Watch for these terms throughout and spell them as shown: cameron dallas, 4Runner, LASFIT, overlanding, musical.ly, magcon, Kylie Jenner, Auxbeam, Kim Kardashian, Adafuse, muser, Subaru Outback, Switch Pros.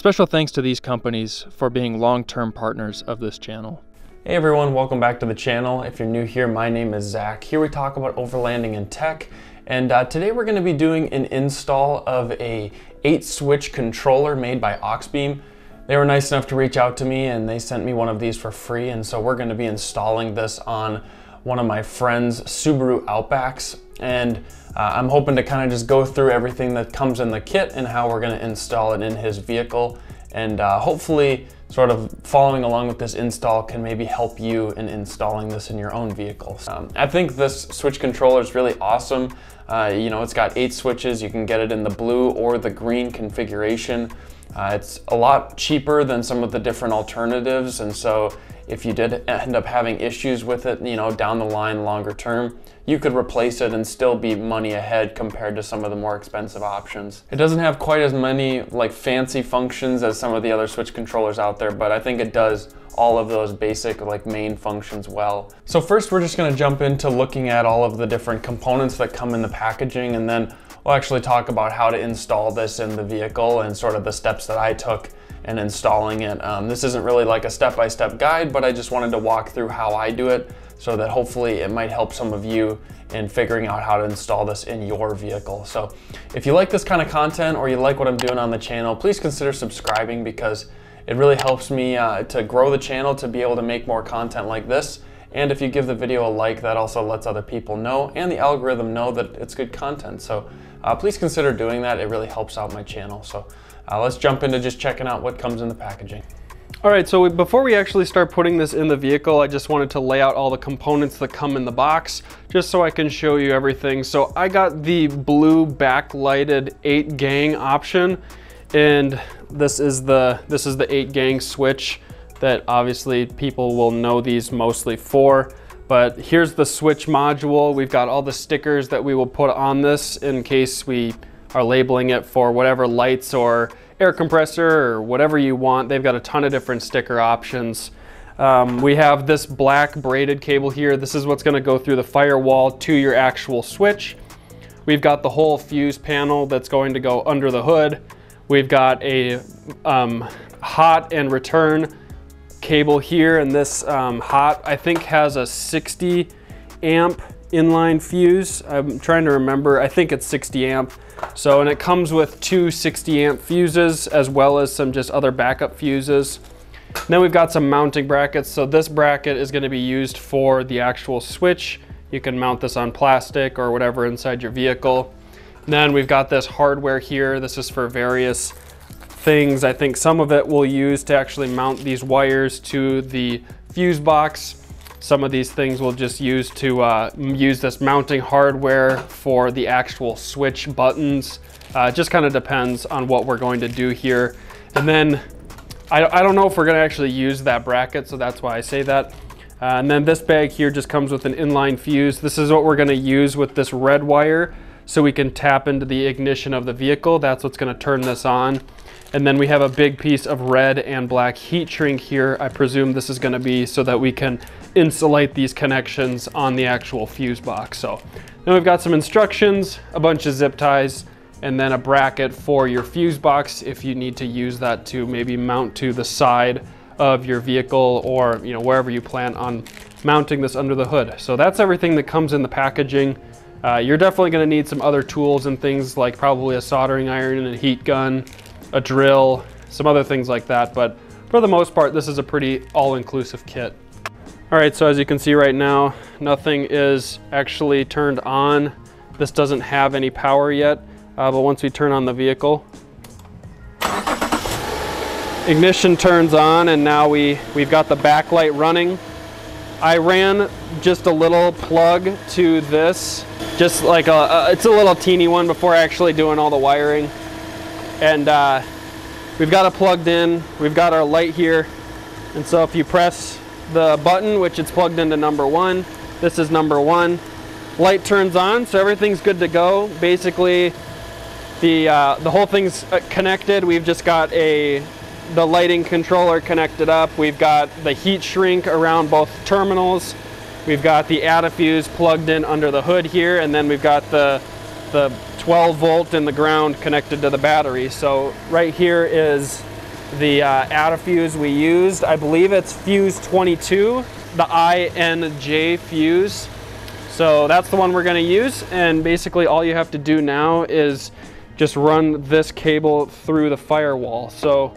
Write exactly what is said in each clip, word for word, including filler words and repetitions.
Special thanks to these companies for being long-term partners of this channel. Hey everyone, welcome back to the channel. If you're new here, my name is Zach. Here we talk about overlanding and tech. And uh, today we're going to be doing an install of a eight switch controller made by Auxbeam. They were nice enough to reach out to me and they sent me one of these for free. And so we're going to be installing this on one of my friend's Subaru Outbacks. And uh, I'm hoping to kind of just go through everything that comes in the kit and how we're going to install it in his vehicle. And uh, hopefully sort of following along with this install can maybe help you in installing this in your own vehicle. Um, I think this switch controller is really awesome. Uh, you know, it's got eight switches. You can get it in the blue or the green configuration. Uh, it's a lot cheaper than some of the different alternatives. And so if you did end up having issues with it, you know, down the line, longer term, you could replace it and still be money ahead compared to some of the more expensive options. It doesn't have quite as many like fancy functions as some of the other switch controllers out there, but I think it does all of those basic like main functions well. So first we're just gonna jump into looking at all of the different components that come in the packaging, and then we'll actually talk about how to install this in the vehicle and sort of the steps that I took in installing it. Um, this isn't really like a step-by-step guide, but I just wanted to walk through how I do it so that hopefully it might help some of you in figuring out how to install this in your vehicle. So if you like this kind of content or you like what I'm doing on the channel, please consider subscribing because it really helps me uh, to grow the channel to be able to make more content like this. And if you give the video a like, that also lets other people know and the algorithm know that it's good content. So uh, please consider doing that. It really helps out my channel. So uh, let's jump into just checking out what comes in the packaging. All right, so we, before we actually start putting this in the vehicle, I just wanted to lay out all the components that come in the box, just so I can show you everything. So I got the blue backlighted eight gang option, and this is the, this is the eight gang switch that obviously people will know these mostly for. But here's the switch module. We've got all the stickers that we will put on this in case we are labeling it for whatever lights or air compressor or whatever you want. They've got a ton of different sticker options. Um, we have this black braided cable here. This is what's gonna go through the firewall to your actual switch. We've got the whole fuse panel that's going to go under the hood. We've got a um, hot and return cable here, and this um, hot I think has a sixty amp inline fuse. I'm trying to remember, I think it's sixty amp. So, and it comes with two sixty amp fuses as well as some just other backup fuses. And then we've got some mounting brackets. So this bracket is going to be used for the actual switch. You can mount this on plastic or whatever inside your vehicle. And then we've got this hardware here. This is for various things. I think some of it we'll use to actually mount these wires to the fuse box. Some of these things we'll just use to uh, use this mounting hardware for the actual switch buttons. Uh, it just kind of depends on what we're going to do here. And then I, I don't know if we're going to actually use that bracket, so that's why I say that. Uh, and then this bag here just comes with an inline fuse. This is what we're going to use with this red wire, so we can tap into the ignition of the vehicle. That's what's going to turn this on. And then we have a big piece of red and black heat shrink here. I presume this is going to be so that we can insulate these connections on the actual fuse box. So then we've got some instructions, a bunch of zip ties, and then a bracket for your fuse box if you need to use that to maybe mount to the side of your vehicle or, you know, wherever you plan on mounting this under the hood. So that's everything that comes in the packaging. Uh, you're definitely going to need some other tools and things, like probably a soldering iron and a heat gun, a drill, some other things like that. But for the most part, this is a pretty all-inclusive kit. All right, so as you can see right now, nothing is actually turned on. This doesn't have any power yet, uh, but once we turn on the vehicle, ignition turns on, and now we, we've got the backlight running. I ran just a little plug to this, just like a, a it's a little teeny one before actually doing all the wiring. And uh, we've got it plugged in, we've got our light here. And so if you press the button, which it's plugged into number one, this is number one, light turns on, so everything's good to go. Basically, the, uh, the whole thing's connected. We've just got a, the lighting controller connected up. We've got the heat shrink around both terminals. We've got the Adafuse plugged in under the hood here, and then we've got the, the twelve volt in the ground connected to the battery. So right here is the uh, outer fuse we used. I believe it's fuse twenty-two, the I N J fuse. So that's the one we're gonna use. And basically all you have to do now is just run this cable through the firewall. So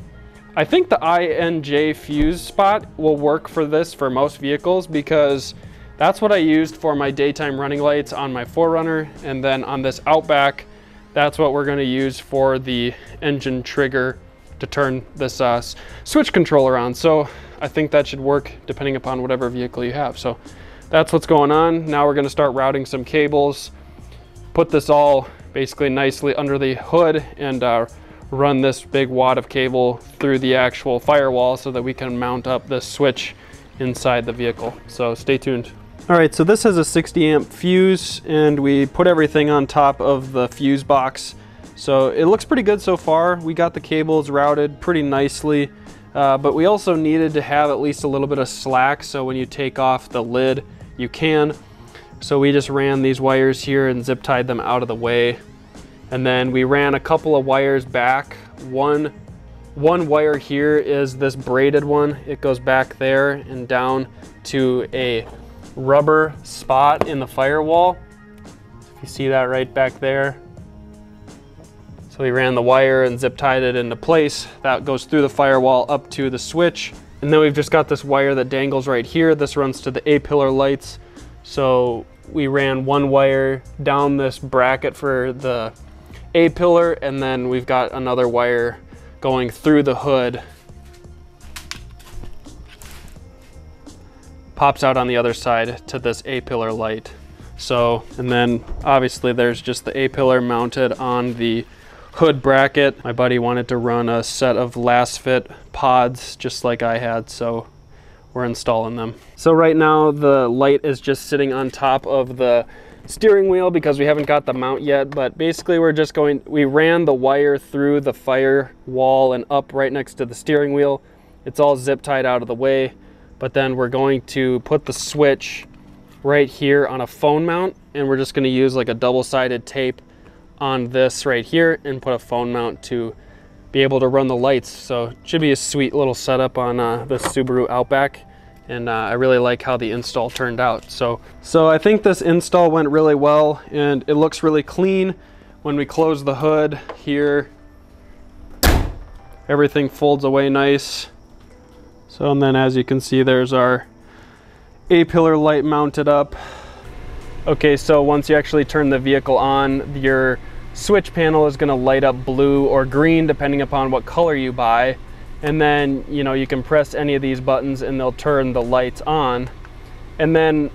I think the I N J fuse spot will work for this for most vehicles, because that's what I used for my daytime running lights on my four runner. And then on this Outback, that's what we're gonna use for the engine trigger to turn this uh, switch controller on. So I think that should work depending upon whatever vehicle you have. So that's what's going on. Now we're gonna start routing some cables, put this all basically nicely under the hood, and uh, run this big wad of cable through the actual firewall so that we can mount up this switch inside the vehicle. So stay tuned. All right, so this has a sixty amp fuse, and we put everything on top of the fuse box. So it looks pretty good so far. We got the cables routed pretty nicely, uh, but we also needed to have at least a little bit of slack, so when you take off the lid, you can. So we just ran these wires here and zip tied them out of the way. And then we ran a couple of wires back. One, one wire here is this braided one. It goes back there and down to a rubber spot in the firewall. If you see that right back there. So we ran the wire and zip tied it into place. That goes through the firewall up to the switch. And then we've just got this wire that dangles right here. This runs to the A-pillar lights. So we ran one wire down this bracket for the A-pillar, and then we've got another wire going through the hood. Pops out on the other side to this A-pillar light. So, and then obviously there's just the A-pillar mounted on the hood bracket. My buddy wanted to run a set of LASFIT pods just like I had, so we're installing them. So right now the light is just sitting on top of the steering wheel because we haven't got the mount yet, but basically we're just going, we ran the wire through the firewall and up right next to the steering wheel. It's all zip tied out of the way. But then we're going to put the switch right here on a phone mount, and we're just going to use like a double-sided tape on this right here and put a phone mount to be able to run the lights. So it should be a sweet little setup on uh, this Subaru Outback, and uh, I really like how the install turned out. So, so I think this install went really well, and it looks really clean. When we close the hood here, everything folds away nice. So, and then as you can see, there's our A-pillar light mounted up. Okay, so once you actually turn the vehicle on, your switch panel is gonna light up blue or green, depending upon what color you buy. And then, you know, you can press any of these buttons and they'll turn the lights on. And then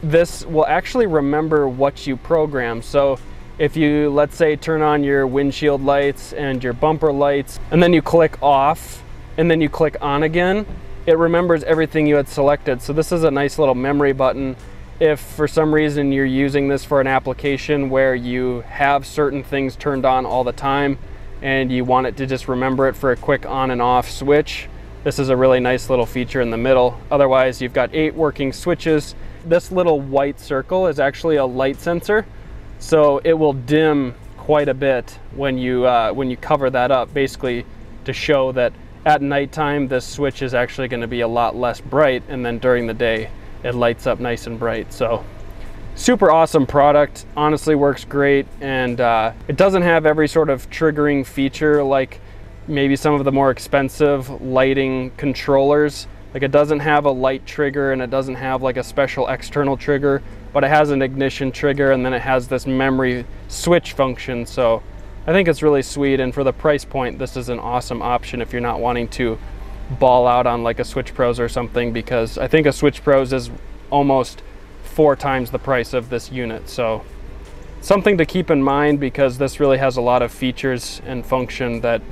this will actually remember what you programmed. So if you, let's say, turn on your windshield lights and your bumper lights, and then you click off, and then you click on again, it remembers everything you had selected. So this is a nice little memory button. If for some reason you're using this for an application where you have certain things turned on all the time and you want it to just remember it for a quick on and off switch, this is a really nice little feature in the middle. Otherwise, you've got eight working switches. This little white circle is actually a light sensor, so it will dim quite a bit when you, uh, when you cover that up, basically to show that at nighttime, this switch is actually going to be a lot less bright, and then during the day, it lights up nice and bright. So, super awesome product. Honestly, works great, and uh, it doesn't have every sort of triggering feature like maybe some of the more expensive lighting controllers. Like, it doesn't have a light trigger, and it doesn't have like a special external trigger, but it has an ignition trigger, and then it has this memory switch function. So I think it's really sweet, and for the price point, this is an awesome option if you're not wanting to ball out on like a Switch Pros or something, because I think a Switch Pros is almost four times the price of this unit. So something to keep in mind, because this really has a lot of features and function that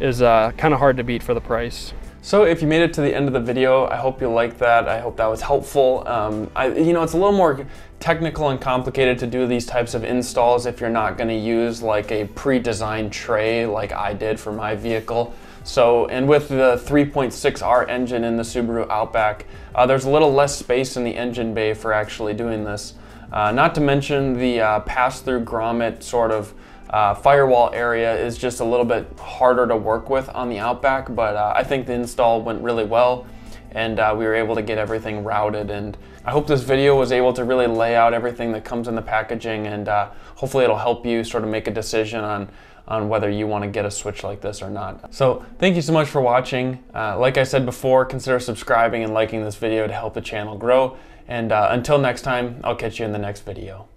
is uh, kind of hard to beat for the price. So if you made it to the end of the video, I hope you liked that. I hope that was helpful. Um, I, you know, it's a little more technical and complicated to do these types of installs if you're not gonna use like a pre-designed tray like I did for my vehicle. So, and with the three point six R engine in the Subaru Outback, uh, there's a little less space in the engine bay for actually doing this. Uh, not to mention the uh, pass-through grommet sort of uh, firewall area is just a little bit harder to work with on the Outback, but uh, I think the install went really well, and uh, we were able to get everything routed. And I hope this video was able to really lay out everything that comes in the packaging, and uh, hopefully it'll help you sort of make a decision on on whether you want to get a Switch like this or not. So thank you so much for watching. Uh, like I said before, consider subscribing and liking this video to help the channel grow. And uh, until next time, I'll catch you in the next video.